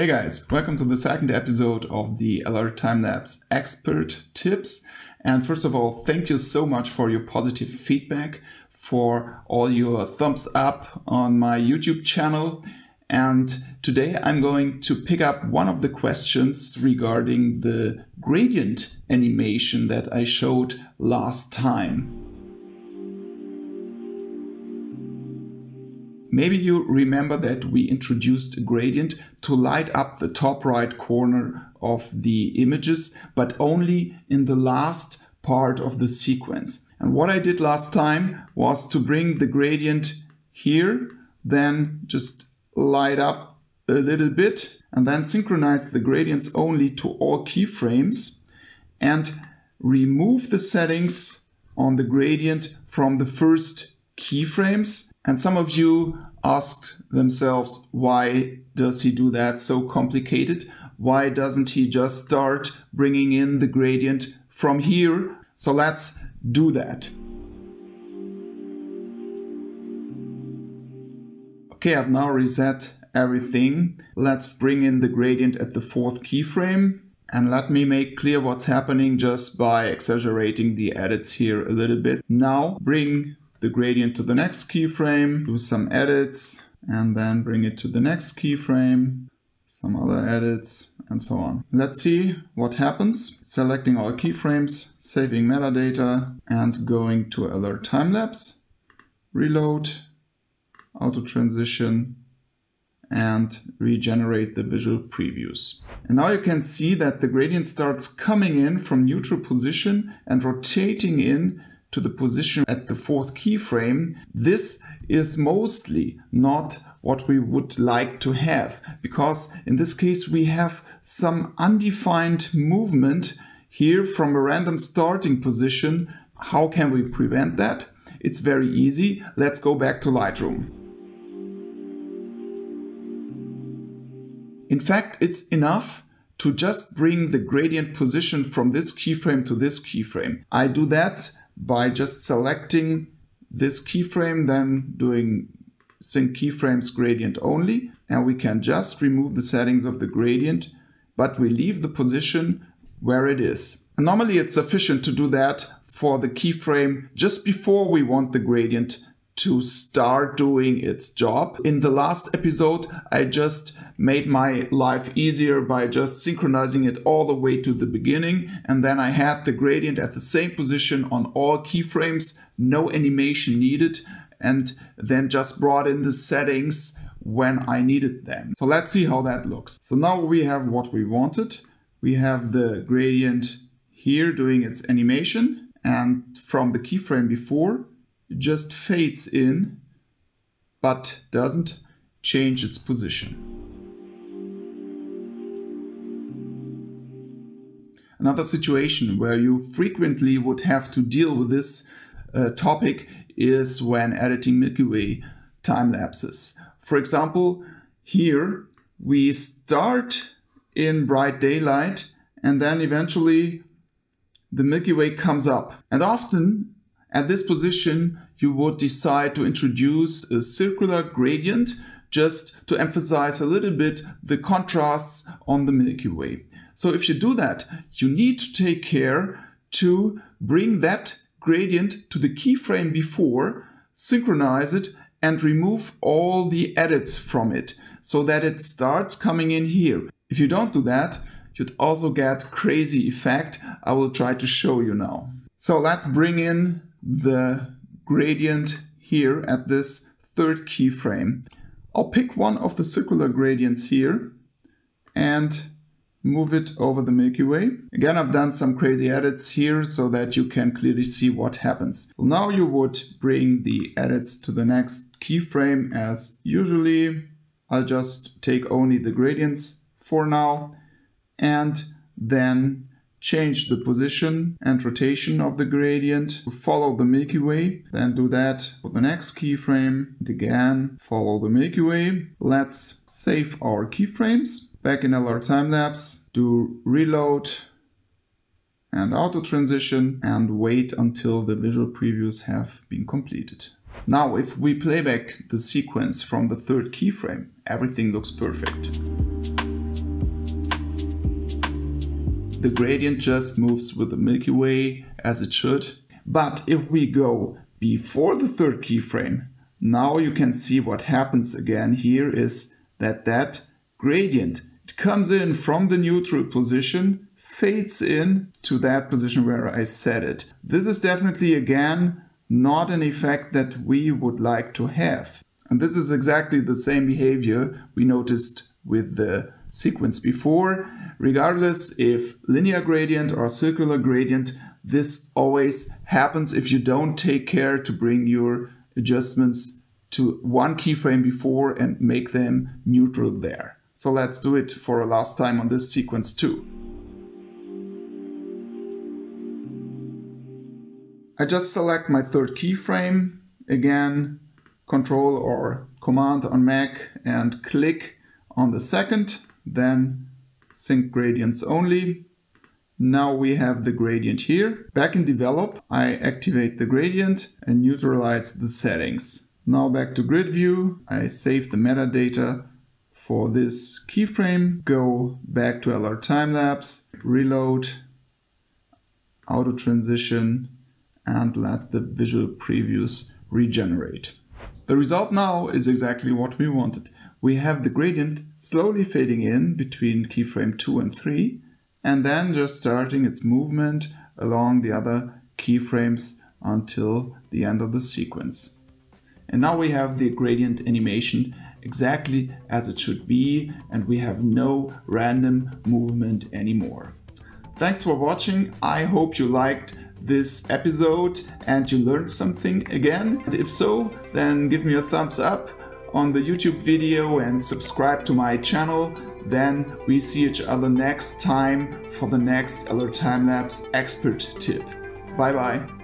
Hey guys, welcome to the second episode of the LR Timelapse Expert Tips. And first of all, thank you so much for your positive feedback, for all your thumbs up on my YouTube channel. And today I'm going to pick up one of the questions regarding the gradient animation that I showed last time. Maybe you remember that we introduced a gradient to light up the top right corner of the images, but only in the last part of the sequence. And what I did last time was to bring the gradient here, then just light up a little bit, and then synchronize the gradients only to all keyframes and remove the settings on the gradient from the first keyframes. And some of you asked themselves, why does he do that so complicated? Why doesn't he just start bringing in the gradient from here? So let's do that. Okay, I've now reset everything. Let's bring in the gradient at the fourth keyframe. And let me make clear what's happening just by exaggerating the edits here a little bit. Now bring the gradient to the next keyframe, do some edits, and then bring it to the next keyframe, some other edits, and so on. Let's see what happens. Selecting all keyframes, saving metadata, and going to LR Timelapse, reload, auto transition, and regenerate the visual previews. And now you can see that the gradient starts coming in from neutral position and rotating in to the position at the fourth keyframe. This is mostly not what we would like to have, because in this case we have some undefined movement here from a random starting position. How can we prevent that? It's very easy. Let's go back to Lightroom. In fact, it's enough to just bring the gradient position from this keyframe to this keyframe. I do that by just selecting this keyframe, then doing sync keyframes gradient only, and we can just remove the settings of the gradient, but we leave the position where it is. And normally it's sufficient to do that for the keyframe just before we want the gradient to start doing its job. In the last episode, I just made my life easier by just synchronizing it all the way to the beginning, and then I had the gradient at the same position on all keyframes, no animation needed, and then just brought in the settings when I needed them. So let's see how that looks. So now we have what we wanted. We have the gradient here doing its animation, and from the keyframe before, it just fades in, but doesn't change its position. Another situation where you frequently would have to deal with this topic is when editing Milky Way time lapses. For example, here we start in bright daylight, and then eventually the Milky Way comes up. And often at this position, you would decide to introduce a circular gradient just to emphasize a little bit the contrasts on the Milky Way. So if you do that, you need to take care to bring that gradient to the keyframe before, synchronize it, and remove all the edits from it so that it starts coming in here. If you don't do that, you'd also get crazy effect. I will try to show you now. So let's bring in the gradient here at this third keyframe. I'll pick one of the circular gradients here and move it over the Milky Way. Again, I've done some crazy edits here so that you can clearly see what happens. So now you would bring the edits to the next keyframe as usually. I'll just take only the gradients for now and then change the position and rotation of the gradient to follow the Milky Way, then do that for the next keyframe, and again follow the Milky Way. Let's save our keyframes. Back in LR Timelapse, do reload and auto transition and wait until the visual previews have been completed. Now, if we play back the sequence from the third keyframe, everything looks perfect. the gradient just moves with the Milky Way as it should. But if we go before the third keyframe, now you can see what happens again here is that gradient, it comes in from the neutral position, fades in to that position where I set it. This is definitely again not an effect that we would like to have. And this is exactly the same behavior we noticed with the sequence before. Regardless if linear gradient or circular gradient, this always happens if you don't take care to bring your adjustments to one keyframe before and make them neutral there. So let's do it for a last time on this sequence too. I just select my third keyframe, again, Control or Command on Mac, and click on the second, then Sync Gradients Only. Now we have the gradient here. Back in Develop, I activate the gradient and neutralize the settings. Now back to Grid View, I save the metadata for this keyframe, go back to LRTimelapse, reload, auto transition, and let the visual previews regenerate. The result now is exactly what we wanted. We have the gradient slowly fading in between keyframe 2 and 3, and then just starting its movement along the other keyframes until the end of the sequence. And now we have the gradient animation exactly as it should be, and we have no random movement anymore. Thanks for watching. I hope you liked this episode and you learned something again. And if so, then give me a thumbs up on the YouTube video and subscribe to my channel. Then we see each other next time for the next LRTimelapse expert tip. Bye bye.